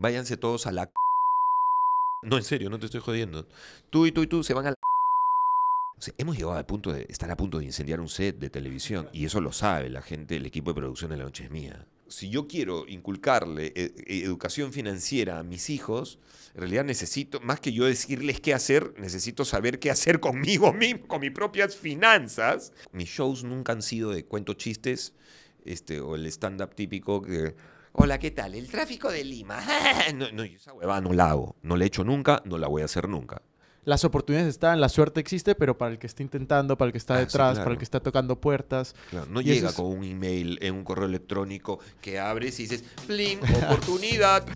váyanse todos a la... No, en serio, no te estoy jodiendo. Tú y tú y tú se van a la... O sea, hemos llegado al punto de estar a punto de incendiar un set de televisión, y eso lo sabe la gente, el equipo de producción de La Noche es Mía. Si yo quiero inculcarle educación financiera a mis hijos, en realidad necesito, más que yo decirles qué hacer, necesito saber qué hacer conmigo mismo, con mis propias finanzas. Mis shows nunca han sido de cuento chistes, o el stand-up típico que... Hola, ¿qué tal? El tráfico de Lima. No, no, esa huevada no la hago. No la he hecho nunca, no la voy a hacer nunca. Las oportunidades están, la suerte existe, pero para el que está intentando, para el que está detrás, sí, claro, para el que está tocando puertas. Claro, no llega con un email, en un correo electrónico que abres y dices, ¡plim! ¡Oportunidad!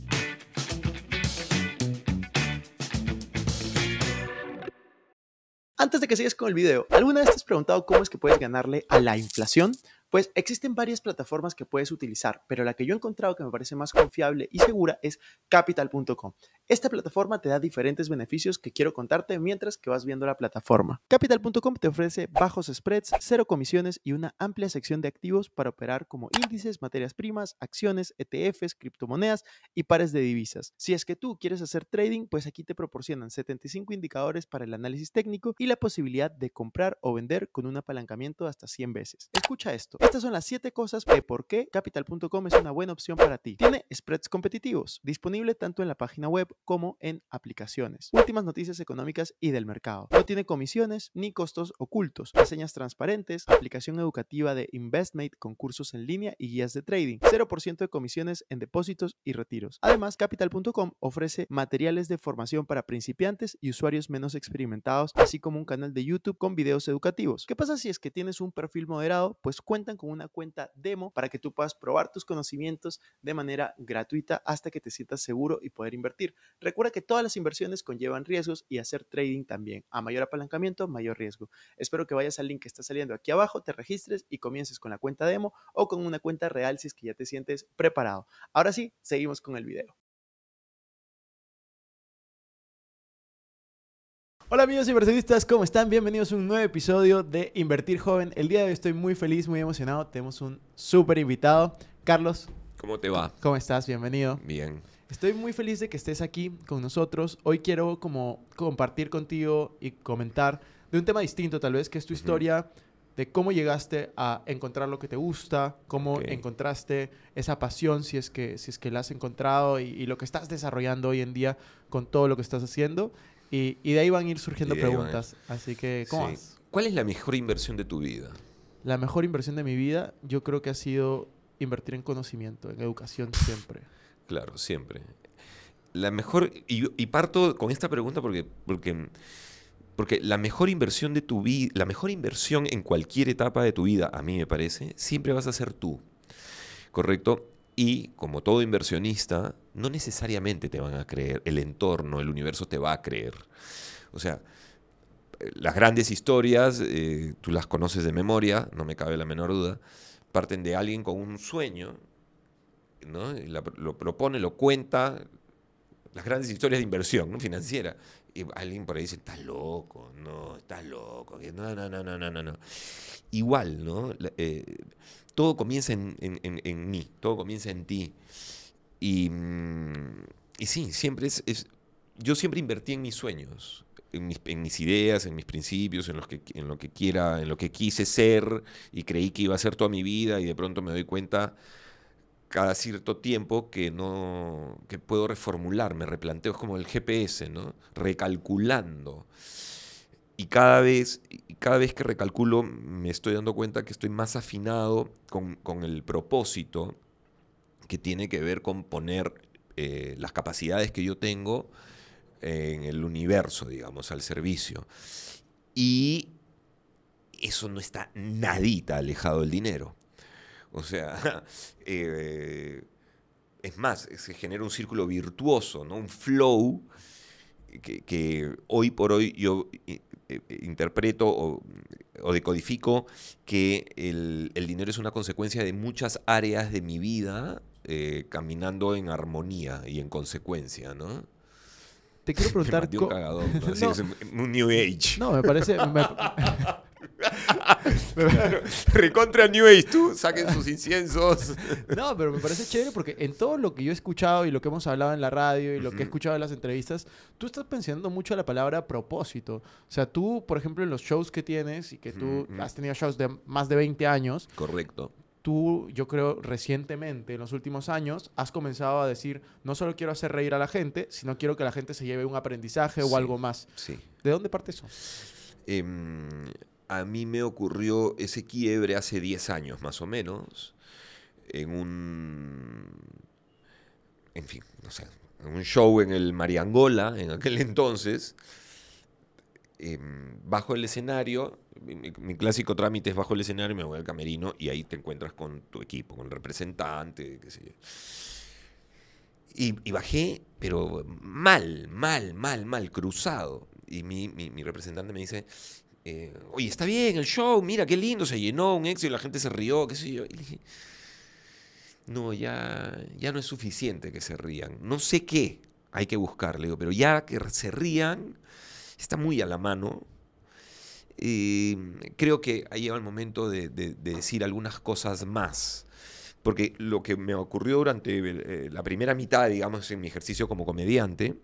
Antes de que sigas con el video, ¿alguna vez te has preguntado cómo es que puedes ganarle a la inflación? Pues existen varias plataformas que puedes utilizar, pero la que yo he encontrado que me parece más confiable y segura es Capital.com. Esta plataforma te da diferentes beneficios que quiero contarte mientras que vas viendo la plataforma. Capital.com te ofrece bajos spreads, cero comisiones y una amplia sección de activos para operar como índices, materias primas, acciones, ETFs, criptomonedas y pares de divisas. Si es que tú quieres hacer trading, pues aquí te proporcionan 75 indicadores para el análisis técnico y la posibilidad de comprar o vender con un apalancamiento hasta 100 veces. Escucha esto. Estas son las 7 cosas de por qué Capital.com es una buena opción para ti. Tiene spreads competitivos, disponible tanto en la página web como en aplicaciones. Últimas noticias económicas y del mercado. No tiene comisiones ni costos ocultos. Reseñas transparentes, aplicación educativa de Investmate con cursos en línea y guías de trading. 0% de comisiones en depósitos y retiros. Además, Capital.com ofrece materiales de formación para principiantes y usuarios menos experimentados, así como un canal de YouTube con videos educativos. ¿Qué pasa si es que tienes un perfil moderado? Pues cuenta con una cuenta demo para que tú puedas probar tus conocimientos de manera gratuita hasta que te sientas seguro y poder invertir. Recuerda que todas las inversiones conllevan riesgos y hacer trading también. A mayor apalancamiento, mayor riesgo. Espero que vayas al link que está saliendo aquí abajo, te registres y comiences con la cuenta demo o con una cuenta real si es que ya te sientes preparado. Ahora sí, seguimos con el video. Hola amigos inversionistas, ¿cómo están? Bienvenidos a un nuevo episodio de Invertir Joven. El día de hoy estoy muy feliz, muy emocionado. Tenemos un súper invitado. Carlos. ¿Cómo te va? ¿Cómo estás? Bienvenido. Bien. Estoy muy feliz de que estés aquí con nosotros. Hoy quiero como compartir contigo y comentar de un tema distinto tal vez, que es tu historia de cómo llegaste a encontrar lo que te gusta, cómo encontraste esa pasión, si es que la has encontrado, y lo que estás desarrollando hoy en día con todo lo que estás haciendo. Y de ahí van a ir surgiendo preguntas. Así que, ¿cómo vas? ¿Cuál es la mejor inversión de tu vida? La mejor inversión de mi vida, yo creo que ha sido invertir en conocimiento, en educación siempre. Claro, siempre. La mejor... Y parto con esta pregunta porque la mejor inversión de tu vida, la mejor inversión en cualquier etapa de tu vida, a mí me parece, siempre vas a ser tú. ¿Correcto? Y, como todo inversionista, no necesariamente te van a creer. El entorno, el universo te va a creer. O sea, las grandes historias, tú las conoces de memoria, no me cabe la menor duda, parten de alguien con un sueño, ¿no? Lo propone, lo cuenta. Las grandes historias de inversión, ¿no? Financiera. Y alguien por ahí dice, estás loco, no, estás loco. No. Igual, ¿no? Todo comienza en mí, todo comienza en ti. Y sí, siempre yo siempre invertí en mis sueños, en mis ideas, en mis principios, en lo que quise ser y creí que iba a ser toda mi vida, y de pronto me doy cuenta cada cierto tiempo que puedo reformular, me replanteo, es como el GPS, ¿no? Recalculando. Y cada vez que recalculo me estoy dando cuenta que estoy más afinado con el propósito, que tiene que ver con poner las capacidades que yo tengo en el universo, digamos, al servicio. Y eso no está nadita alejado del dinero. O sea, es más, se genera un círculo virtuoso, ¿no? Un flow que hoy por hoy yo... interpreto o decodifico que el dinero es una consecuencia de muchas áreas de mi vida caminando en armonía y en consecuencia, ¿no? Te quiero preguntar... Me mandé un cagadón, ¿no? No. Es un New Age. No, me parece... Claro. Recontra New Age, tú, saquen sus inciensos. No, pero me parece chévere porque en todo lo que yo he escuchado y lo que hemos hablado en la radio y lo que he escuchado en las entrevistas, tú estás pensando mucho en la palabra propósito. O sea, tú, por ejemplo, en los shows que tienes y que tú has tenido shows de más de 20 años. Correcto. Tú, yo creo, recientemente, en los últimos años, has comenzado a decir, no solo quiero hacer reír a la gente, sino quiero que la gente se lleve un aprendizaje o algo más. Sí. ¿De dónde parte eso? A mí me ocurrió ese quiebre hace 10 años, más o menos, en un... En fin, no sé, en un show en el Mariangola, en aquel entonces... bajo el escenario, mi clásico trámite es bajo el escenario, me voy al camerino y ahí te encuentras con tu equipo, con el representante, qué sé yo. Y bajé, pero mal, cruzado. Y mi representante me dice, oye, está bien el show, mira qué lindo, se llenó un éxito, la gente se rió, qué sé yo. Y le dije, no, ya no es suficiente que se rían. No sé qué hay que buscar, le digo, pero ya que se rían... Está muy a la mano. Creo que ha llegado el momento de decir algunas cosas más. Porque lo que me ocurrió durante la primera mitad, digamos, en mi ejercicio como comediante,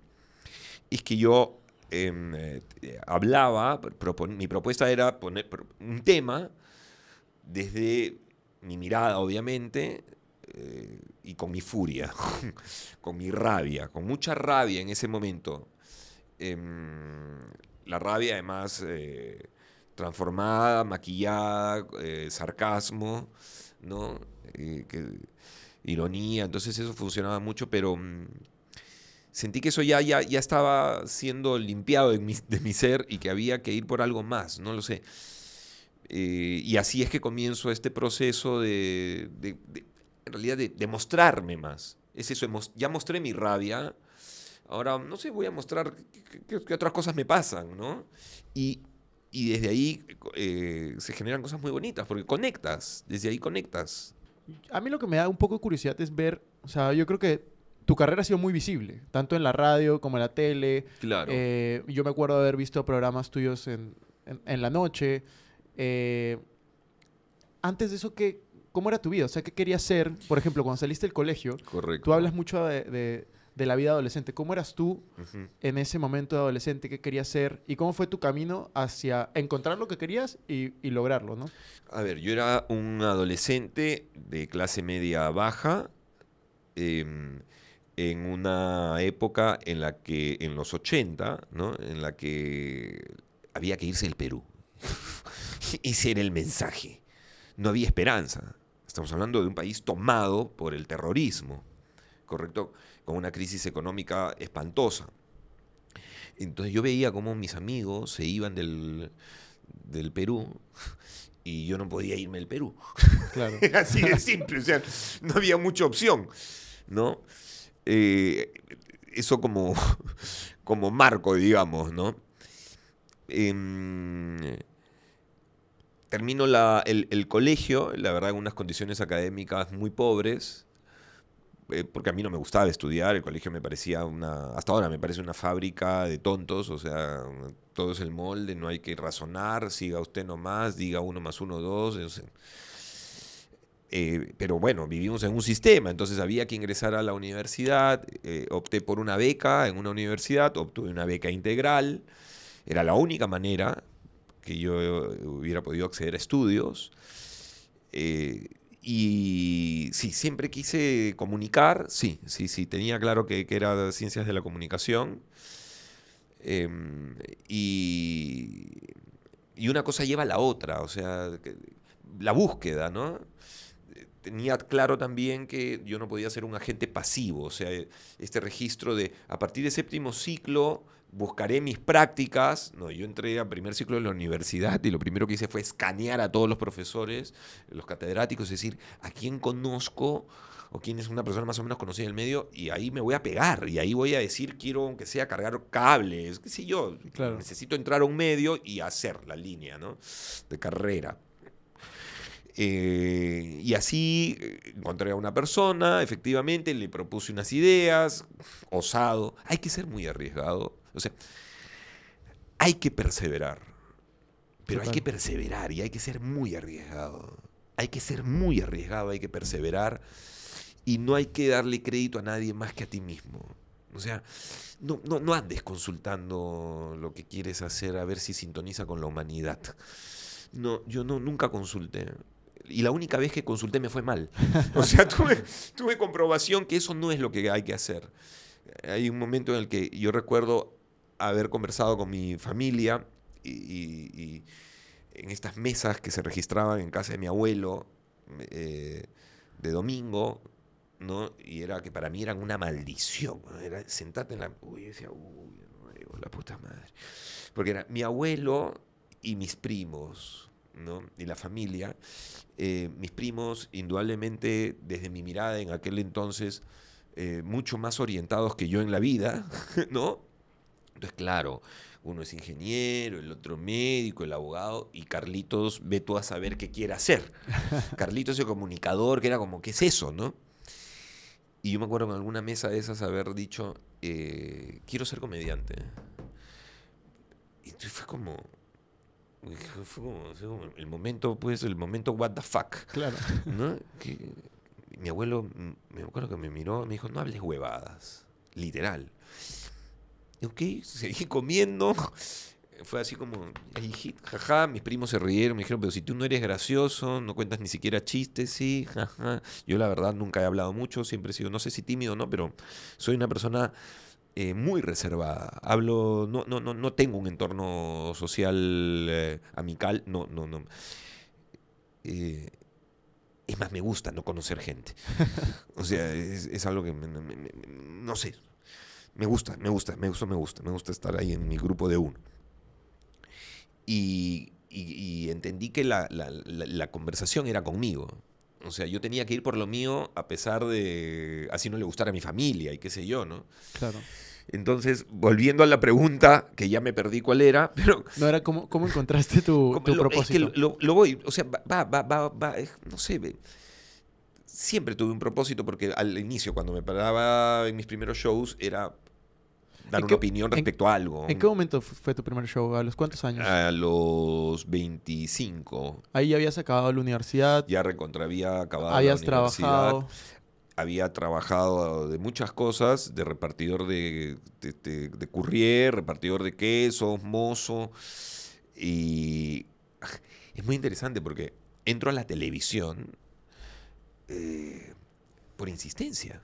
es que yo hablaba, mi propuesta era poner un tema desde mi mirada, obviamente, y con mi furia, con mi rabia, con mucha rabia en ese momento. La rabia además transformada, maquillada, sarcasmo, ¿no? Ironía, entonces eso funcionaba mucho, pero sentí que eso ya estaba siendo limpiado de mi ser y que había que ir por algo más, no lo sé. Y así es que comienzo este proceso de mostrarme más. Es eso, ya mostré mi rabia. Ahora, no sé, voy a mostrar qué otras cosas me pasan, ¿no? Y desde ahí se generan cosas muy bonitas, porque conectas, desde ahí conectas. A mí lo que me da un poco de curiosidad es ver, o sea, yo creo que tu carrera ha sido muy visible, tanto en la radio como en la tele. Claro. Yo me acuerdo de haber visto programas tuyos en La Noche. Antes de eso, ¿cómo era tu vida? O sea, ¿qué querías ser? Por ejemplo, cuando saliste del colegio, correcto, tú hablas mucho de la vida adolescente. ¿Cómo eras tú en ese momento de adolescente? ¿Qué querías ser? ¿Y cómo fue tu camino hacia encontrar lo que querías y lograrlo, ¿no? A ver, yo era un adolescente de clase media baja en una época en la que, en los 80, ¿no? En la que había que irse del Perú. Ese era el mensaje. No había esperanza. Estamos hablando de un país tomado por el terrorismo, ¿correcto? Con una crisis económica espantosa. Entonces yo veía cómo mis amigos se iban del Perú y yo no podía irme del Perú. Claro. Así de simple, o sea, no había mucha opción, ¿no? Eso como marco, digamos, ¿no? Termino el colegio, la verdad, en unas condiciones académicas muy pobres, porque a mí no me gustaba estudiar, el colegio me parecía hasta ahora me parece una fábrica de tontos, o sea, todo es el molde, no hay que razonar, siga usted nomás, diga 1 más 1, 2, o sea. Pero bueno, vivimos en un sistema, entonces había que ingresar a la universidad, opté por una beca en una universidad, obtuve una beca integral, era la única manera que yo hubiera podido acceder a estudios, y sí, siempre quise comunicar, sí, tenía claro que era ciencias de la comunicación. Y una cosa lleva a la otra, o sea, la búsqueda, ¿no? Tenía claro también que yo no podía ser un agente pasivo, o sea, este registro de a partir del 7º ciclo buscaré mis prácticas. No, yo entré al 1er ciclo de la universidad y lo primero que hice fue escanear a todos los profesores, los catedráticos, es decir, a quién conozco o quién es una persona más o menos conocida en el medio, y ahí me voy a pegar, y ahí voy a decir, quiero, aunque sea, cargar cables, qué sé yo, claro. Necesito entrar a un medio y hacer la línea, ¿no? De carrera. Y así encontré a una persona, efectivamente, le propuse unas ideas, osado. Hay que ser muy arriesgado. O sea, hay que perseverar, Pero hay que perseverar y hay que ser muy arriesgado. Hay que ser muy arriesgado, hay que perseverar y no hay que darle crédito a nadie más que a ti mismo. O sea, no andes consultando lo que quieres hacer a ver si sintoniza con la humanidad. No, yo nunca consulté. Y la única vez que consulté me fue mal. O sea, tuve comprobación que eso no es lo que hay que hacer. Hay un momento en el que yo recuerdo haber conversado con mi familia y en estas mesas que se registraban en casa de mi abuelo de domingo, ¿no? Y era que para mí eran una maldición, ¿no? Era sentarte en la... Uy, decía, uy, la puta madre. Porque era mi abuelo y mis primos, ¿no? Y la familia. Mis primos, indudablemente, desde mi mirada en aquel entonces, mucho más orientados que yo en la vida, ¿no? Entonces, claro, uno es ingeniero, el otro médico, el abogado, y Carlitos ve tú a saber qué quiere hacer. Carlitos es el comunicador, que era como, ¿qué es eso, no? Y yo me acuerdo en alguna mesa de esas haber dicho, quiero ser comediante. Y fue como el momento, pues, el momento what the fuck. Claro. ¿No? Que mi abuelo, me acuerdo que me miró, me dijo, no hables huevadas, literal. Ok, seguí comiendo. Fue así como, jaja, mis primos se rieron, me dijeron, pero si tú no eres gracioso, no cuentas ni siquiera chistes, sí, jaja. Yo la verdad nunca he hablado mucho, siempre he sido, no sé si tímido o no, pero soy una persona muy reservada. Hablo, no tengo un entorno social amical, no. Es más, me gusta no conocer gente. O sea, es algo que, no sé, me gusta estar ahí en mi grupo de uno. Y entendí que la conversación era conmigo. O sea, yo tenía que ir por lo mío a pesar de... Así no le gustara a mi familia y qué sé yo, ¿no? Claro. Entonces, volviendo a la pregunta, que ya me perdí cuál era, pero... No, era cómo encontraste tu propósito. Es que lo voy... O sea, va... No sé... Siempre tuve un propósito porque al inicio, cuando me paraba en mis primeros shows, era... dar una opinión respecto a algo. ¿En qué momento fue tu primer show? ¿A los cuántos años? A los 25. Ahí ya habías acabado la universidad. Ya recontra había acabado la universidad. Habías trabajado. Había trabajado de muchas cosas, de repartidor de courier, repartidor de quesos, mozo. Y es muy interesante porque entro a la televisión por insistencia.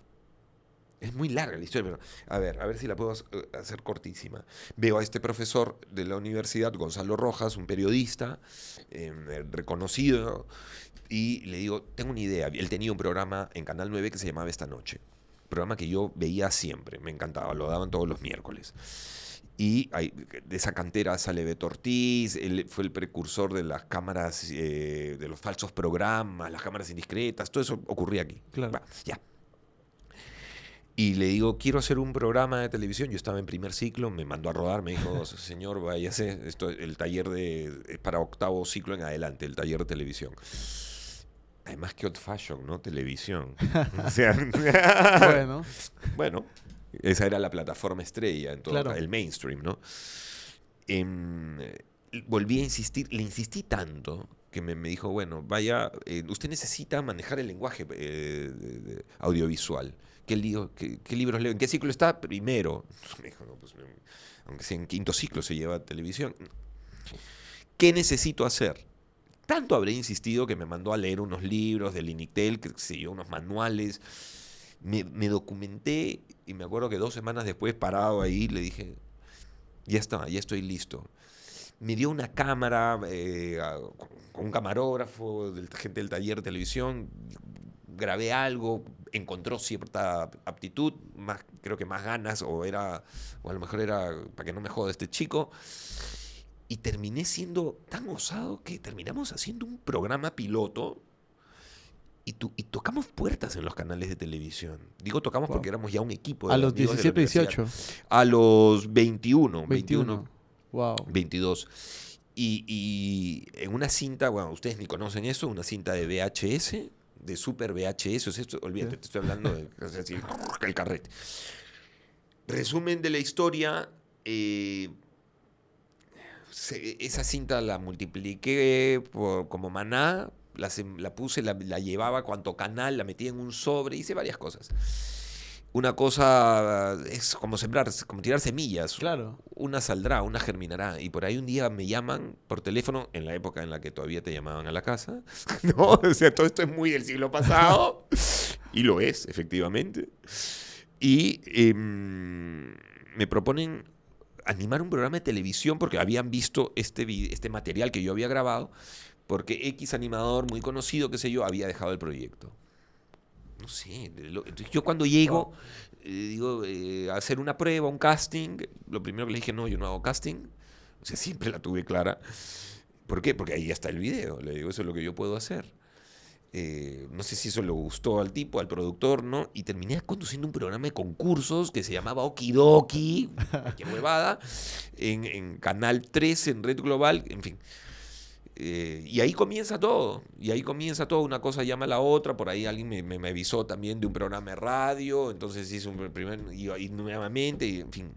Es muy larga la historia, pero a ver si la puedo hacer cortísima. Veo a este profesor de la universidad, Gonzalo Rojas, un periodista reconocido, y le digo, tengo una idea. Él tenía un programa en Canal 9 que se llamaba Esta Noche, programa que yo veía siempre, me encantaba, lo daban todos los miércoles. Y de esa cantera sale Beto Ortiz, él fue el precursor de las cámaras, de los falsos programas, las cámaras indiscretas, todo eso ocurría aquí. Claro. Va, ya. Y le digo, quiero hacer un programa de televisión. Yo estaba en primer ciclo, me mandó a rodar, me dijo, señor, váyase, esto, el taller es para octavo ciclo en adelante, el taller de televisión. Además que old fashion, ¿no? Televisión. O sea, bueno, esa era la plataforma estrella, en todo, claro. El mainstream, ¿no? Volví a insistir, le insistí tanto que me dijo, bueno, vaya, usted necesita manejar el lenguaje audiovisual. ¿Qué libros leo? ¿En qué ciclo está? Primero. Me dijo, no, pues, aunque sea en quinto ciclo se lleva televisión. ¿Qué necesito hacer? Tanto habré insistido que me mandó a leer unos libros del Inictel, que se llevó unos manuales. Me documenté y me acuerdo que 2 semanas después, parado ahí, le dije, ya está, ya estoy listo. Me dio una cámara con un camarógrafo, gente del taller de televisión. Grabé algo, encontró cierta aptitud, creo que más ganas, o a lo mejor era para que no me joda este chico. Y terminé siendo tan osado que terminamos haciendo un programa piloto y tocamos puertas en los canales de televisión. Digo tocamos porque éramos ya un equipo. ¿A los 17, 18? A los 21. Wow. 22. Y en una cinta, bueno, ustedes ni conocen eso, una cinta de VHS, de super VHS, o sea, olvídate, ¿sí? Te estoy hablando de el carrete. Resumen de la historia, esa cinta la multipliqué por, como maná, la puse, la llevaba cuanto canal, la metí en un sobre, hice varias cosas. Una cosa es como sembrar, como tirar semillas. Claro. Una saldrá, una germinará. Y por ahí un día me llaman por teléfono, en la época en la que todavía te llamaban a la casa. ¿No? O sea, todo esto es muy del siglo pasado. Y lo es, efectivamente. Y me proponen animar un programa de televisión porque habían visto este material que yo había grabado, porque X animador muy conocido, qué sé yo, había dejado el proyecto. No sé, yo cuando llego, digo, a hacer una prueba, un casting, lo primero que le dije, no, yo no hago casting. O sea, siempre la tuve clara. ¿Por qué? Porque ahí ya está el video. Le digo, eso es lo que yo puedo hacer. No sé si eso le gustó al tipo, al productor, ¿no? Y terminé conduciendo un programa de concursos que se llamaba Okidoki, qué huevada, en Canal 3, en Red Global, en fin. Y ahí comienza todo, una cosa llama a la otra, por ahí alguien me avisó también de un programa de radio, entonces hice un primer, y nuevamente, y, en fin,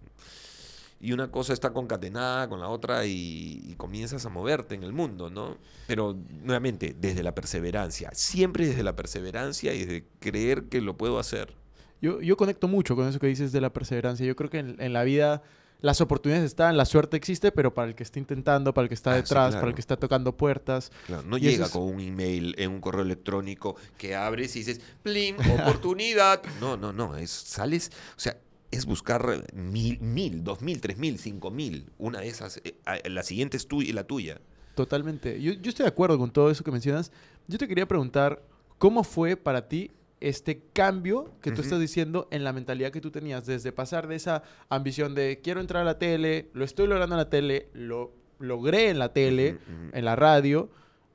y una cosa está concatenada con la otra y comienzas a moverte en el mundo, ¿no? Pero nuevamente, desde la perseverancia, siempre desde la perseverancia y desde creer que lo puedo hacer. Yo conecto mucho con eso que dices de la perseverancia, yo creo que en la vida... Las oportunidades están, la suerte existe, pero para el que está intentando, para el que está detrás, sí, claro, para el que está tocando puertas. Claro, no llega con un email, en un correo electrónico que abres y dices, ¡plim! ¡Oportunidad! No, sales, o sea, es buscar 1000, 2000, 3000, 5000, una de esas, la siguiente es la tuya. Totalmente. Yo estoy de acuerdo con todo eso que mencionas. Yo te quería preguntar, ¿cómo fue para ti este cambio que tú estás diciendo en la mentalidad que tú tenías, desde pasar de esa ambición de quiero entrar a la tele, lo estoy logrando en la tele, lo logré en la tele, en la radio,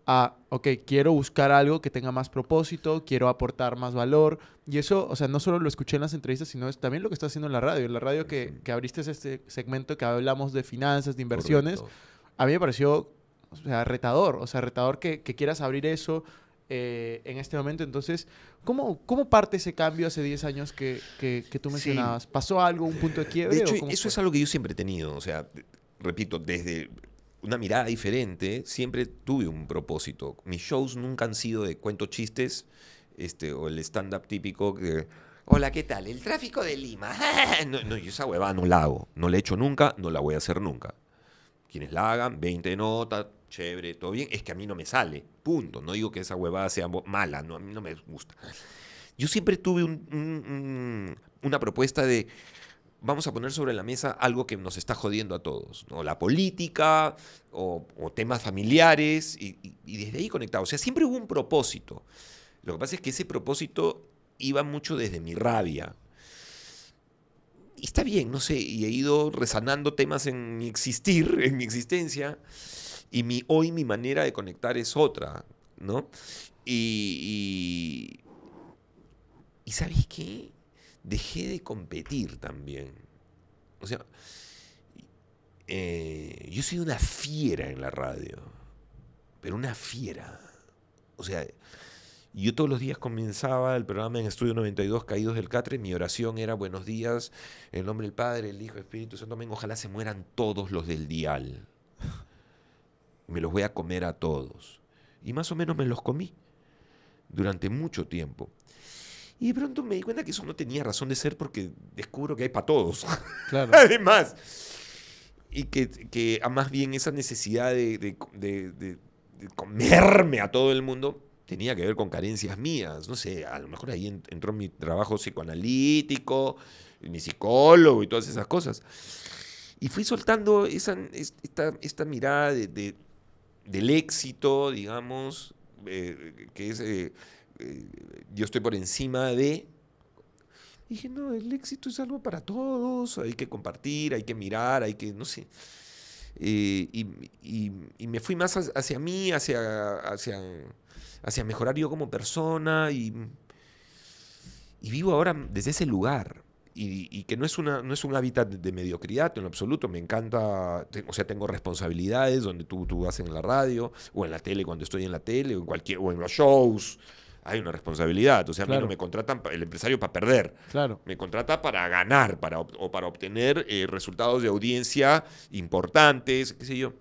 a, ok, quiero buscar algo que tenga más propósito, quiero aportar más valor? Y eso, o sea, no solo lo escuché en las entrevistas, sino es también lo que estás haciendo en la radio. En la radio que abriste este segmento que hablamos de finanzas, de inversiones, a mí me pareció, o sea, retador. O sea, retador que quieras abrir eso en este momento. Entonces, ¿cómo parte ese cambio hace 10 años que tú mencionabas? Sí. ¿Pasó algo, un punto de quiebre? De hecho, eso es algo que yo siempre he tenido. O sea, repito, desde una mirada diferente, siempre tuve un propósito. Mis shows nunca han sido de cuento chistes o el stand-up típico de, hola, ¿qué tal? El tráfico de Lima. No, yo esa huevada no la hago. No la he hecho nunca, no la voy a hacer nunca. Quienes la hagan, 20 notas, chévere, todo bien, es que a mí no me sale, punto. No digo que esa huevada sea mala, no, a mí no me gusta. Yo siempre tuve una propuesta de, vamos a poner sobre la mesa algo que nos está jodiendo a todos, ¿no? La política o temas familiares, y desde ahí conectado. O sea, siempre hubo un propósito. Lo que pasa es que ese propósito iba mucho desde mi rabia. Y está bien, no sé, y he ido resanando temas en mi existir, en mi existencia. Y hoy mi manera de conectar es otra, ¿no? Y ¿sabes qué? Dejé de competir también. O sea, yo soy una fiera en la radio, pero una fiera. O sea, yo todos los días comenzaba el programa en Estudio 92, Caídos del Catre. Mi oración era, buenos días, en nombre del Padre, el Hijo, el Espíritu Santo, amén. Ojalá se mueran todos los del dial. Me los voy a comer a todos. Y más o menos me los comí durante mucho tiempo. Y de pronto me di cuenta que eso no tenía razón de ser, porque descubro que hay para todos. Claro. Además. Y que más bien esa necesidad de comerme a todo el mundo tenía que ver con carencias mías. No sé, a lo mejor ahí entró mi trabajo psicoanalítico, mi psicólogo y todas esas cosas. Y fui soltando esta mirada del éxito, digamos, que es, yo estoy por encima de... Dije, no, el éxito es algo para todos, hay que compartir, hay que mirar, hay que, no sé. Y me fui más hacia mí, hacia mejorar yo como persona, y vivo ahora desde ese lugar. Y que no es un hábitat de mediocridad en lo absoluto. Me encanta, o sea, tengo responsabilidades donde tú vas en la radio, o en la tele cuando estoy en la tele, o en los shows. Hay una responsabilidad. O sea, claro, a mí no me contratan el empresario para perder. Claro. Me contrata para ganar, para obtener resultados de audiencia importantes, qué sé yo.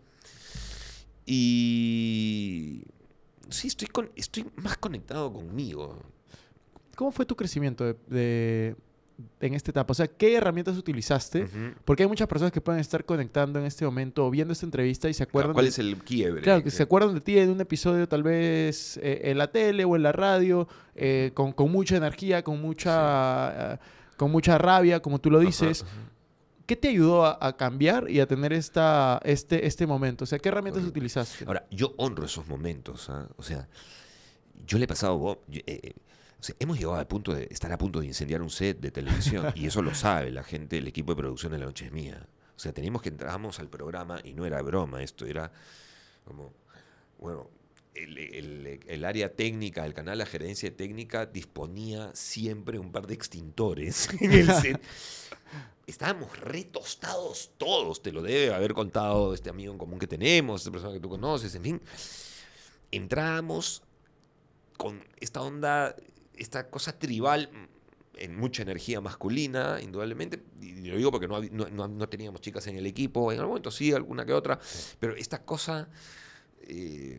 Y sí, estoy más conectado conmigo. ¿Cómo fue tu crecimiento en esta etapa? O sea, ¿qué herramientas utilizaste? Uh-huh. Porque hay muchas personas que pueden estar conectando en este momento o viendo esta entrevista y se acuerdan... Claro, ¿cuál es el quiebre? Claro, que se acuerdan de ti en un episodio tal vez en la tele o en la radio, con mucha energía, con mucha rabia, como tú lo dices. Uh-huh, uh-huh. ¿Qué te ayudó a cambiar y a tener este momento? O sea, ¿qué herramientas utilizaste? Ahora, yo honro esos momentos, ¿eh? O sea, yo le he pasado... O sea, hemos llegado al punto de estar a punto de incendiar un set de televisión y eso lo sabe la gente, el equipo de producción de La Noche es Mía. O sea, teníamos que entramos al programa y no era broma, esto era como, bueno, el área técnica del canal, la gerencia técnica disponía siempre un par de extintores en el set. Estábamos retostados todos, te lo debe haber contado este amigo en común que tenemos, esta persona que tú conoces, en fin. Entrábamos con esta onda... esta cosa tribal, en mucha energía masculina, indudablemente, y lo digo porque no teníamos chicas en el equipo, en algún momento sí, alguna que otra, pero esta cosa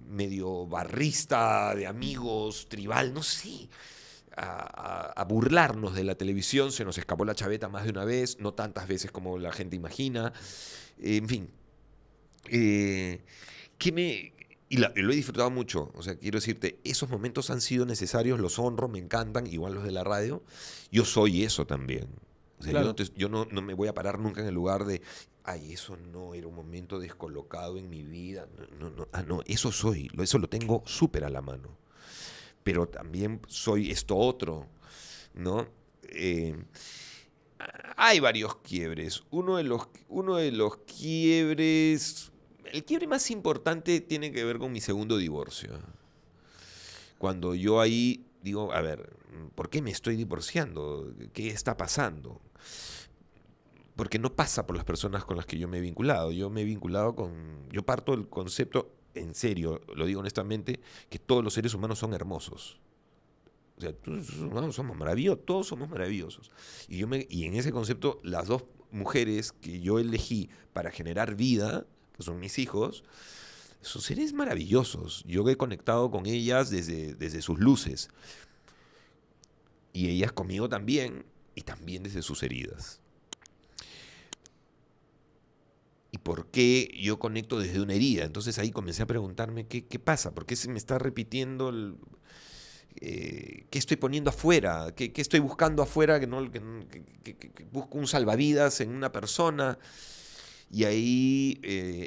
medio barrista, de amigos, tribal, no sé, a burlarnos de la televisión, se nos escapó la chaveta más de una vez, no tantas veces como la gente imagina, en fin, y lo he disfrutado mucho, o sea, quiero decirte, esos momentos han sido necesarios, los honro, me encantan, igual los de la radio, yo soy eso también. O sea, claro. yo no me voy a parar nunca en el lugar de, ay, eso no, era un momento descolocado en mi vida, no, eso soy, eso lo tengo súper a la mano, pero también soy esto otro, ¿no? Hay varios quiebres, uno de los quiebres... El quiebre más importante tiene que ver con mi segundo divorcio. Cuando yo ahí digo, a ver, ¿por qué me estoy divorciando? ¿Qué está pasando? Porque no pasa por las personas con las que yo me he vinculado. Yo me he vinculado con... Yo parto del concepto, en serio, lo digo honestamente, que todos los seres humanos son hermosos. O sea, todos somos maravillosos, todos somos maravillosos. Y en ese concepto, las dos mujeres que yo elegí para generar vida... que son mis hijos, son seres maravillosos. Yo he conectado con ellas desde sus luces. Y ellas conmigo también, y también desde sus heridas. ¿Y por qué yo conecto desde una herida? Entonces ahí comencé a preguntarme qué pasa, por qué se me está repitiendo el... ¿Qué estoy poniendo afuera? ¿Qué estoy buscando afuera? Que busco un salvavidas en una persona... Y ahí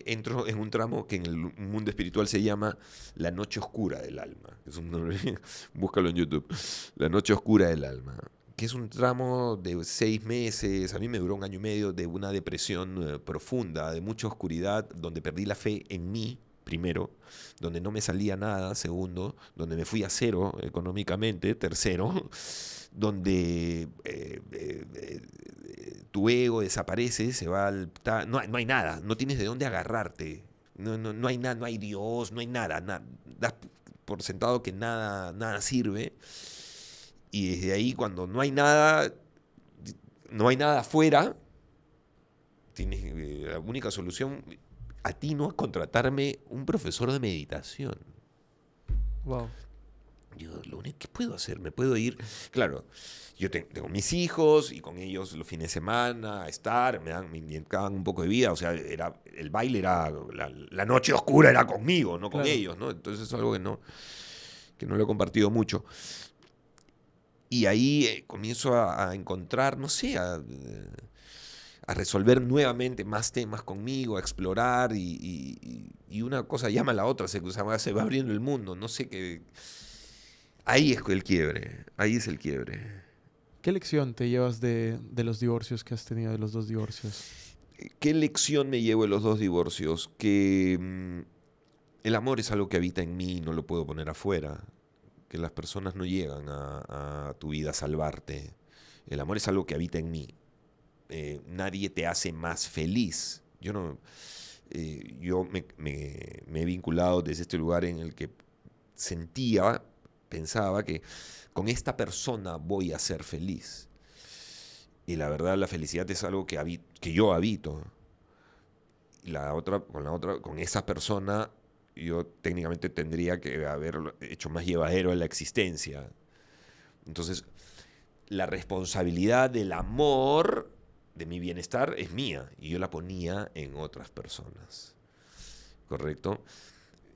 entro en un tramo que en el mundo espiritual se llama La Noche Oscura del Alma. Es un nombre, búscalo en YouTube. La Noche Oscura del Alma. Que es un tramo de 6 meses, a mí me duró 1 año y medio, de una depresión profunda, de mucha oscuridad, donde perdí la fe en mí, primero, donde no me salía nada, segundo, donde me fui a cero económicamente, tercero, donde tu ego desaparece, se va al... No hay nada, no tienes de dónde agarrarte, no hay nada, no hay Dios, no hay nada, das por sentado que nada sirve, y desde ahí cuando no hay nada afuera, tienes la única solución... atino a contratarme un profesor de meditación. Wow. Yo, lo único que puedo hacer, me puedo ir... Claro, yo tengo mis hijos y con ellos los fines de semana a estar, me indicaban un poco de vida, o sea, el baile era... La noche oscura era conmigo, no con ellos, ¿no? Entonces es algo que no lo he compartido mucho. Y ahí comienzo a encontrar, no sé, a resolver nuevamente más temas conmigo, a explorar, y una cosa llama a la otra, se va abriendo el mundo, no sé qué. Ahí es el quiebre, ahí es el quiebre. ¿Qué lección te llevas de los divorcios que has tenido, de los dos divorcios? ¿Qué lección me llevo de los dos divorcios? Que el amor es algo que habita en mí y no lo puedo poner afuera, que las personas no llegan a tu vida a salvarte. El amor es algo que habita en mí. Nadie te hace más feliz. Yo no, yo me he vinculado desde este lugar en el que sentía, pensaba que con esta persona voy a ser feliz. Y la verdad, la felicidad es algo que yo habito. Y con esa persona yo técnicamente tendría que haber hecho más llevadero en la existencia. Entonces, la responsabilidad del amor, de mi bienestar, es mía. Y yo la ponía en otras personas. ¿Correcto?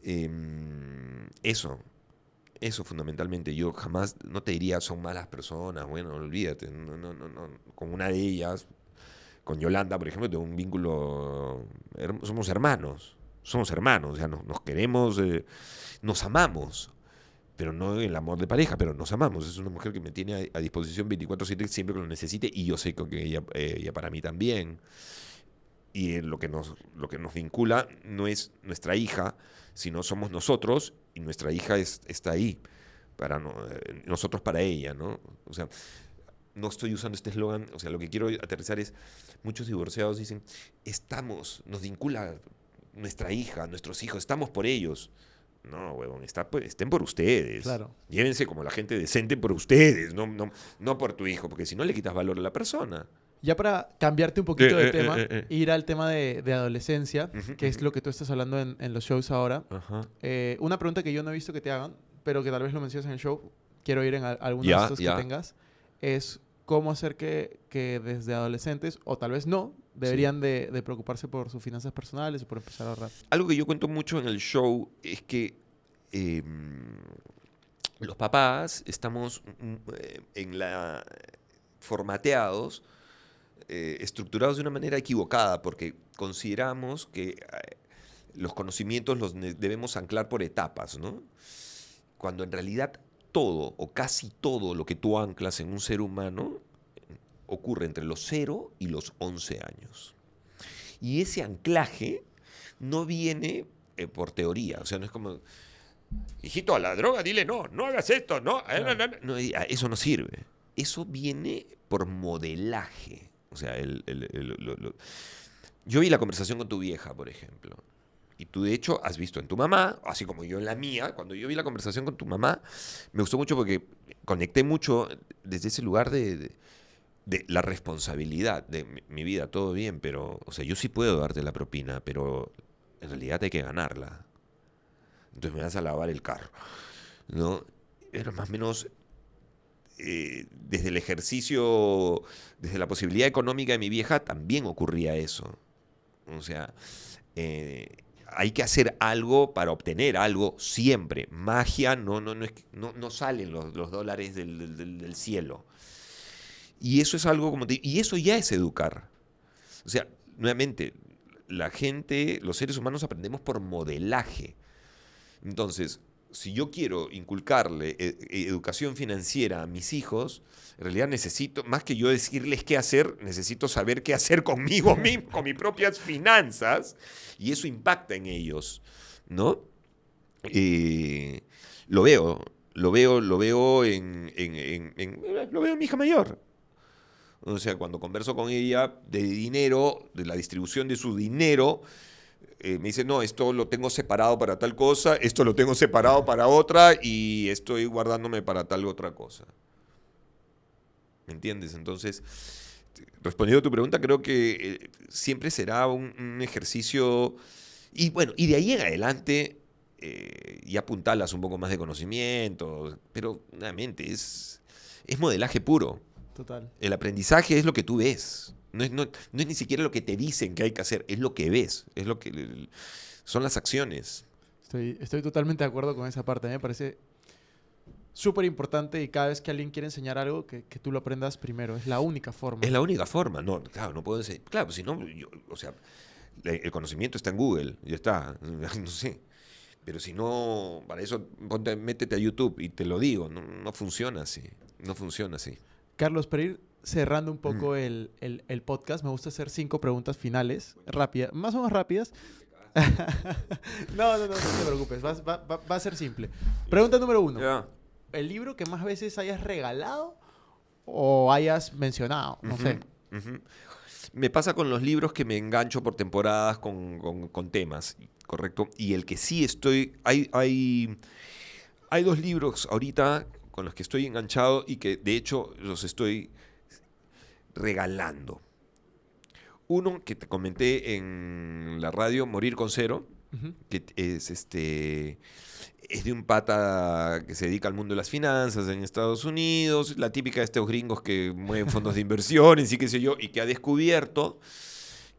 Eso fundamentalmente. Yo jamás, no te diría, son malas personas. Bueno, olvídate. No. Con una de ellas, con Yolanda, por ejemplo, tengo un vínculo... Somos hermanos. Somos hermanos. O sea, nos queremos, nos amamos. Pero no el amor de pareja, pero nos amamos. Es una mujer que me tiene a disposición 24/7 siempre que lo necesite, y yo sé que ella para mí también. Y lo que nos vincula no es nuestra hija, sino somos nosotros, y nuestra hija está ahí, para nosotros para ella, ¿no? O sea, no estoy usando este eslogan, o sea, lo que quiero aterrizar es, muchos divorciados dicen, nos vincula nuestra hija, nuestros hijos, estamos por ellos. No, huevón, estén por ustedes. Claro. Llévense como la gente decente por ustedes, no por tu hijo, porque si no le quitas valor a la persona. Ya para cambiarte un poquito de tema, ir al tema de adolescencia, que es lo que tú estás hablando en los shows ahora. Una pregunta que yo no he visto que te hagan, pero que tal vez lo mencionas en el show, quiero ir en algunos de estos que tengas, es cómo hacer que desde adolescentes, o tal vez no, deberían de preocuparse por sus finanzas personales y por empezar a ahorrar. Algo que yo cuento mucho en el show es que los papás estamos formateados, estructurados de una manera equivocada, porque consideramos que los conocimientos los debemos anclar por etapas, ¿no? Cuando en realidad todo o casi todo lo que tú anclas en un ser humano ocurre entre los 0 y los 11 años. Y ese anclaje no viene por teoría, o sea, no es como, hijito, a la droga dile no, no hagas esto, no, no, eso no sirve. Eso viene por modelaje. O sea, yo vi la conversación con tu vieja, por ejemplo. Y tú, de hecho, has visto en tu mamá, así como yo en la mía. Cuando yo vi la conversación con tu mamá, me gustó mucho porque conecté mucho desde ese lugar de la responsabilidad de mi vida. Todo bien, pero, o sea, yo sí puedo darte la propina, pero en realidad hay que ganarla. Entonces me vas a lavar el carro, ¿no? Era más o menos... desde el ejercicio, desde la posibilidad económica de mi vieja, también ocurría eso. O sea, hay que hacer algo para obtener algo siempre. Magia, no salen los dólares del cielo. Y eso es algo como... y eso ya es educar. O sea, nuevamente, la gente, los seres humanos aprendemos por modelaje. Entonces... si yo quiero inculcarle educación financiera a mis hijos, en realidad necesito, más que yo decirles qué hacer, necesito saber qué hacer conmigo mismo, con mis propias finanzas, y eso impacta en ellos, ¿no? Lo veo en mi hija mayor. O sea, cuando converso con ella de dinero, de la distribución de su dinero, me dice, no, esto lo tengo separado para tal cosa, esto lo tengo separado para otra y estoy guardándome para tal otra cosa. ¿Me entiendes? Entonces, respondiendo a tu pregunta, creo que siempre será un ejercicio... Y bueno, y de ahí en adelante ya apuntalas un poco más de conocimiento, pero nuevamente es modelaje puro. Total. El aprendizaje es lo que tú ves. No es ni siquiera lo que te dicen que hay que hacer, es lo que ves, es lo que son las acciones. Estoy totalmente de acuerdo con esa parte, me parece súper importante, y cada vez que alguien quiere enseñar algo, que tú lo aprendas primero, es la única forma. Es la única forma, no, claro, no puedo decir, claro, si no, o sea, el conocimiento está en Google, ya está, no sé, pero si no, para eso métete a YouTube y te lo digo, no funciona así, no funciona así. Carlos, para ir cerrando un poco el podcast, me gusta hacer 5 preguntas finales, rápidas, más o menos rápidas. No te preocupes, va a ser simple. Pregunta número 1. Yeah. ¿El libro que más veces hayas regalado o hayas mencionado? No sé. Me pasa con los libros que me engancho por temporadas con temas, ¿correcto? Y el que sí estoy... Hay 2 libros ahorita con los que estoy enganchado y que, de hecho, los estoy... regalando. Uno que te comenté en la radio, Morir con Cero, que es de un pata que se dedica al mundo de las finanzas en Estados Unidos, la típica de estos gringos que mueven fondos de inversiones y qué sé yo, y que ha descubierto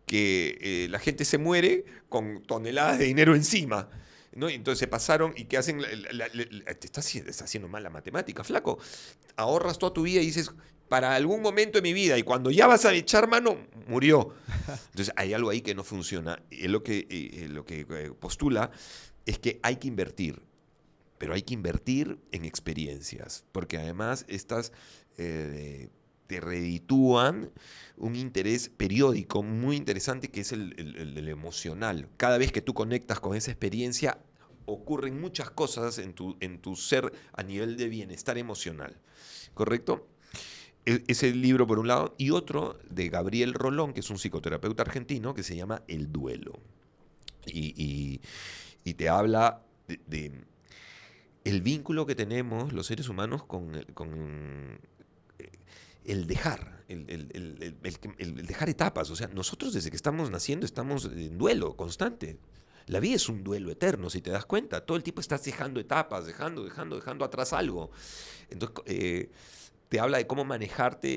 que la gente se muere con toneladas de dinero encima, ¿no? Entonces se pasaron y que hacen... te estás haciendo mal la matemática, flaco. Ahorras toda tu vida y dices... para algún momento de mi vida, y cuando ya vas a echar mano, murió. Entonces hay algo ahí que no funciona. Y lo que postula es que hay que invertir, pero hay que invertir en experiencias, porque además estas te reditúan un interés periódico muy interesante que es el emocional. Cada vez que tú conectas con esa experiencia, ocurren muchas cosas en tu ser a nivel de bienestar emocional, ¿correcto? Ese libro por un lado, y otro de Gabriel Rolón, que es un psicoterapeuta argentino, que se llama El Duelo. Y te habla de el vínculo que tenemos los seres humanos con el dejar, el dejar etapas. O sea, nosotros desde que estamos naciendo estamos en duelo constante. La vida es un duelo eterno, si te das cuenta. Todo el tiempo estás dejando etapas, dejando atrás algo. Entonces... te habla de cómo manejarte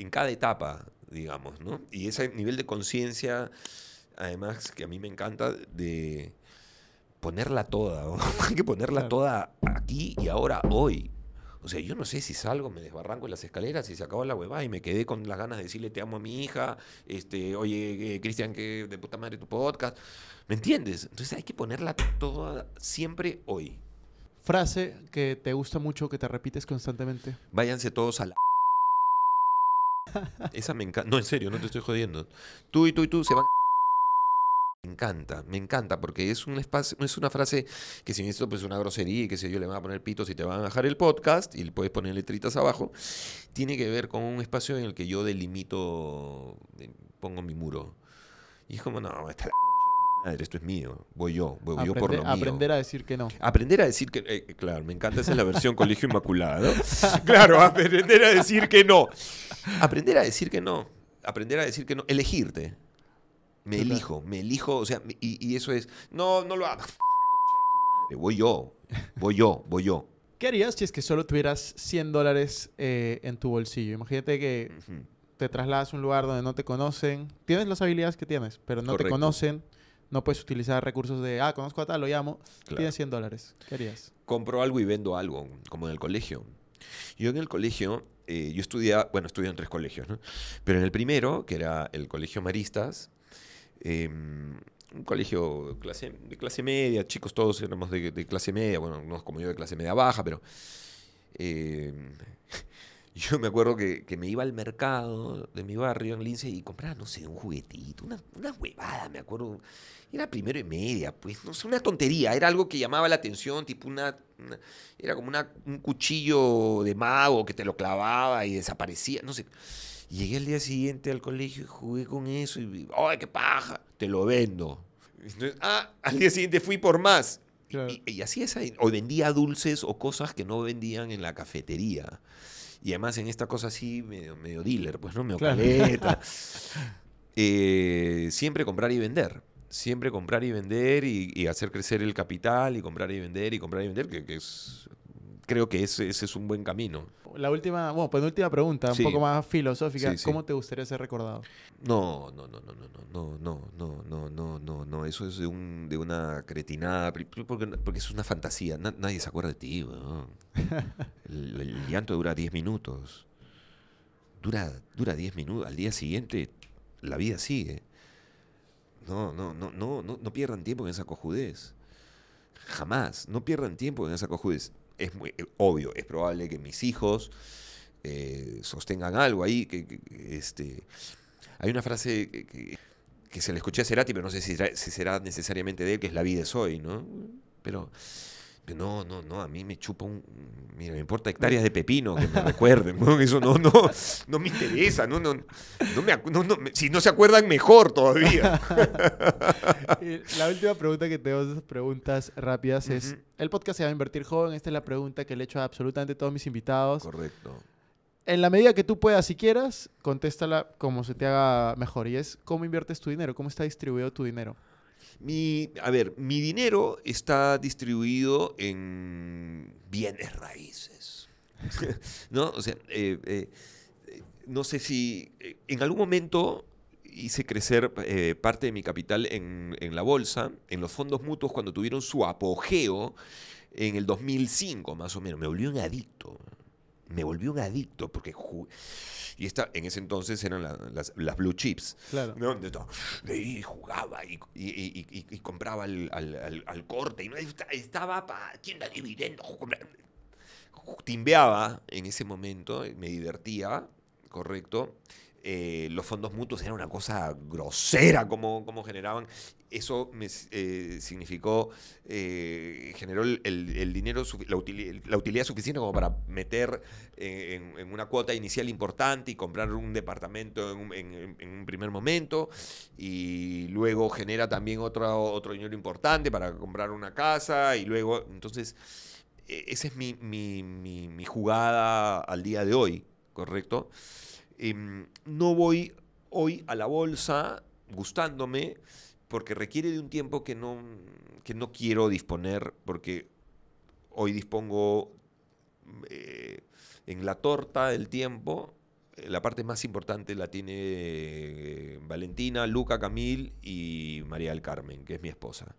en cada etapa, digamos, ¿no? Y ese nivel de conciencia, además, que a mí me encanta, de ponerla toda, ¿no? Hay que ponerla toda aquí y ahora, hoy. O sea, yo no sé si salgo, me desbarranco en las escaleras y se acabó la huevada y me quedé con las ganas de decirle te amo a mi hija, oye, Cristian, que de puta madre tu podcast. ¿Me entiendes? Entonces hay que ponerla toda siempre hoy. Frase que te gusta mucho, que te repites constantemente. Váyanse todos a la... Esa me encanta. No, en serio, no te estoy jodiendo. Tú y tú se van... Me encanta, porque es un espacio, es una frase que si esto pues una grosería y que si yo le van a poner pitos y te van a bajar el podcast y le puedes poner letritas abajo, tiene que ver con un espacio en el que yo delimito, pongo mi muro. Y es como, no, está la... Madre, esto es mío, voy yo por lo mío. Aprender a decir que no. Aprender a decir que... claro, me encanta, esa es la versión Colegio Inmaculado, ¿no? Claro, aprender a decir que no. Aprender a decir que no. Aprender a decir que no. Elegirte. Me elijo, o sea, y eso es... No lo hagas. Voy yo. ¿Qué harías si es que solo tuvieras $100 en tu bolsillo? Imagínate que... te trasladas a un lugar donde no te conocen. Tienes las habilidades que tienes, pero no te conocen. No puedes utilizar recursos de, conozco a tal, lo llamo. Claro. Tienes $100. ¿Qué harías? Compro algo y vendo algo, como en el colegio. Yo en el colegio, yo estudiaba, bueno, estudié en 3 colegios, ¿no? Pero en el primero, que era el colegio Maristas, un colegio de clase media, chicos todos éramos de clase media, bueno, no como yo de clase media baja, pero... yo me acuerdo que me iba al mercado de mi barrio en Lince y compraba, no sé, un juguetito, una huevada, me acuerdo. Era primero y media, pues, no sé, una tontería. Era algo que llamaba la atención, tipo era como un cuchillo de mago que te lo clavaba y desaparecía, no sé. Llegué al día siguiente al colegio y jugué con eso y, ¡ay, qué paja! Te lo vendo. Entonces, al día siguiente fui por más. Claro. Y así es ahí. O vendía dulces o cosas que no vendían en la cafetería. Y además en esta cosa así, medio dealer, pues, ¿no? Medio caleta. Siempre comprar y vender. Siempre comprar y vender y hacer crecer el capital y comprar y vender, que es... Creo que ese es un buen camino. La última, bueno, penúltima pregunta, un poco más filosófica. Sí, sí. ¿Cómo te gustaría ser recordado? No. Eso es de una cretinada, porque es una fantasía. Nadie se acuerda de ti, ¿no? El llanto dura 10 minutos. Dura 10 minutos. Al día siguiente, la vida sigue. No pierdan tiempo en esa cojudez. Jamás. No pierdan tiempo en esa cojudez. Es muy obvio, es probable que mis hijos sostengan algo ahí. Hay una frase que se le escuché a Cerati, pero no sé si será necesariamente de él, que es la vida es hoy, ¿no? Pero no, a mí me chupa mira, me importa hectáreas de pepino que me recuerden, ¿no? Eso no me interesa, si no se acuerdan mejor todavía. La última pregunta que tengo de esas preguntas rápidas es, el podcast se llama Invertir Joven, esta es la pregunta que le he hecho a absolutamente todos mis invitados. Correcto. En la medida que tú puedas y quieras, contéstala como se te haga mejor, y es, ¿cómo inviertes tu dinero? ¿Cómo está distribuido tu dinero? Mi dinero está distribuido en bienes raíces, ¿no? O sea, no sé si en algún momento hice crecer parte de mi capital en la bolsa, en los fondos mutuos cuando tuvieron su apogeo en el 2005, más o menos. Me volví un adicto. Me volví un adicto porque en ese entonces eran las blue chips. Claro. ¿No? Y jugaba y compraba al corte. Y no estaba para tienda dividendos. Timbeaba en ese momento, me divertía, correcto. Los fondos mutuos eran una cosa grosera como generaban. Eso me significó, generó el dinero, la utilidad suficiente como para meter en una cuota inicial importante y comprar un departamento en un primer momento, y luego genera también otro dinero importante para comprar una casa, y luego, entonces, esa es mi jugada al día de hoy, ¿correcto? No voy hoy a la bolsa gustándome porque requiere de un tiempo que no quiero disponer, porque hoy dispongo en la torta del tiempo. La parte más importante la tiene Valentina, Luca, Camil y María del Carmen, que es mi esposa.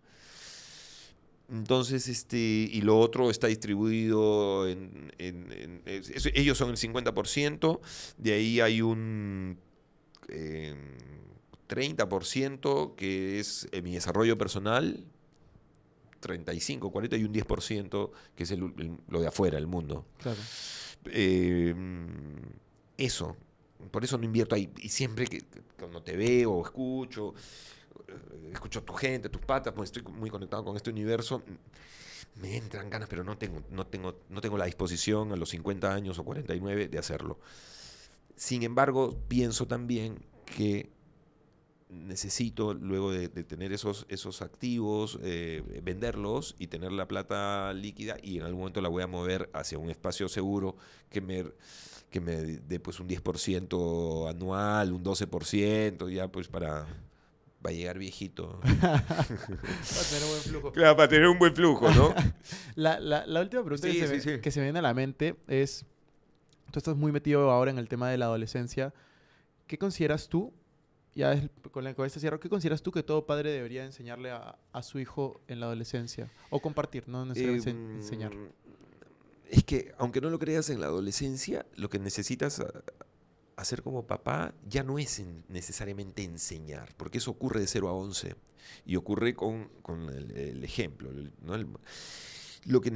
Entonces, y lo otro está distribuido ellos son el 50%, de ahí hay un 30% que es mi desarrollo personal, 35, 40 y un 10% que es lo de afuera, el mundo. Claro. Eso, por eso no invierto ahí. Y siempre que cuando te veo o escucho a tu gente, tus patas, pues estoy muy conectado con este universo, me entran ganas, pero no tengo la disposición a los 50 años o 49 de hacerlo. Sin embargo, pienso también que necesito, luego de tener esos activos, venderlos y tener la plata líquida, y en algún momento la voy a mover hacia un espacio seguro que me dé pues un 10% anual, un 12%, ya pues para... Va a llegar viejito. Para tener un buen flujo. Claro, para tener un buen flujo, ¿no? La última pregunta que se me viene a la mente es, tú estás muy metido ahora en el tema de la adolescencia. ¿Qué consideras tú, con este cierre, qué consideras tú que todo padre debería enseñarle a su hijo en la adolescencia? O compartir, no necesariamente enseñar. Es que, aunque no lo creas, en la adolescencia, lo que necesitas... hacer como papá ya no es necesariamente enseñar, porque eso ocurre de 0 a 11 y ocurre con el ejemplo, ¿no? Lo que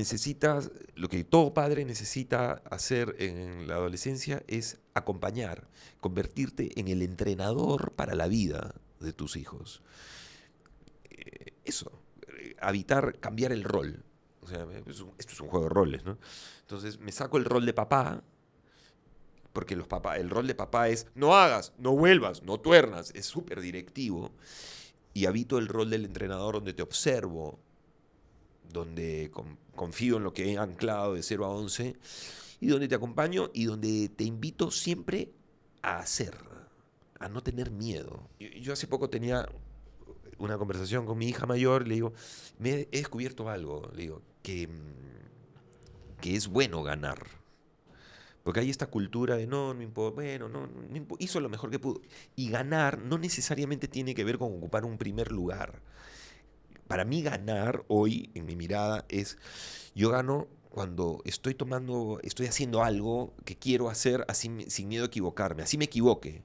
todo padre necesita hacer en la adolescencia es acompañar, convertirte en el entrenador para la vida de tus hijos. Eso, habitar, cambiar el rol. O sea, esto es un juego de roles, ¿no? Entonces me saco el rol de papá, porque el rol de papá es no hagas, no vuelvas, no tuernas, es súper directivo, y habito el rol del entrenador donde te observo, donde confío en lo que he anclado de 0 a 11, y donde te acompaño y donde te invito siempre a hacer, a no tener miedo. Yo hace poco tenía una conversación con mi hija mayor, le digo, me he descubierto algo, le digo, que es bueno ganar. Porque hay esta cultura de no importa, bueno, no hizo lo mejor que pudo. Y ganar no necesariamente tiene que ver con ocupar un primer lugar. Para mí ganar hoy, en mi mirada, es yo gano cuando estoy haciendo algo que quiero hacer así, sin miedo a equivocarme, así me equivoque.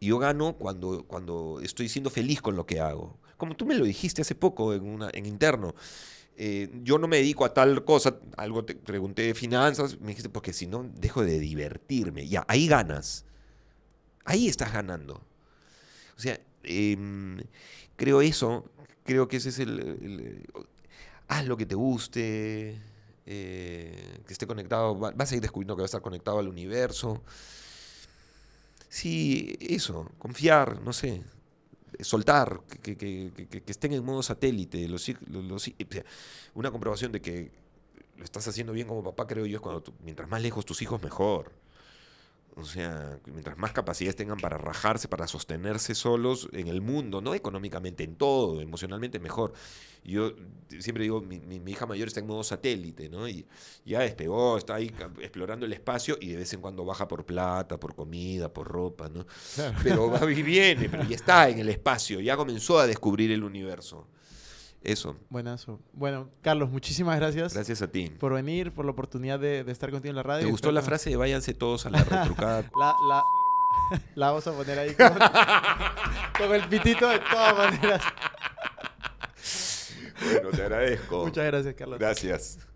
Yo gano cuando estoy siendo feliz con lo que hago. Como tú me lo dijiste hace poco en interno. Yo no me dedico a tal cosa, algo te pregunté de finanzas, me dijiste, porque si no dejo de divertirme. Ya, ahí ganas. Ahí estás ganando. O sea, creo que ese es haz lo que te guste, que esté conectado, vas a ir descubriendo que vas a estar conectado al universo. Sí, eso, confiar, no sé. Soltar, que estén en modo satélite. Una comprobación de que lo estás haciendo bien como papá, creo yo, es mientras más lejos tus hijos, mejor. O sea, mientras más capacidades tengan para rajarse, para sostenerse solos en el mundo, no económicamente, en todo, emocionalmente mejor. Yo siempre digo, mi hija mayor está en modo satélite, ¿no? Y ya despegó, está ahí explorando el espacio y de vez en cuando baja por plata, por comida, por ropa, ¿no? Claro. Pero va y viene, pero ya está en el espacio, ya comenzó a descubrir el universo. Eso. Buenazo. Bueno, Carlos, muchísimas gracias. Gracias a ti. Por venir, por la oportunidad de estar contigo en la radio. ¿Te gustó la frase de váyanse todos a la retrucada? La vamos a poner ahí con el pitito de todas maneras. Bueno, te agradezco. Muchas gracias, Carlos. Gracias.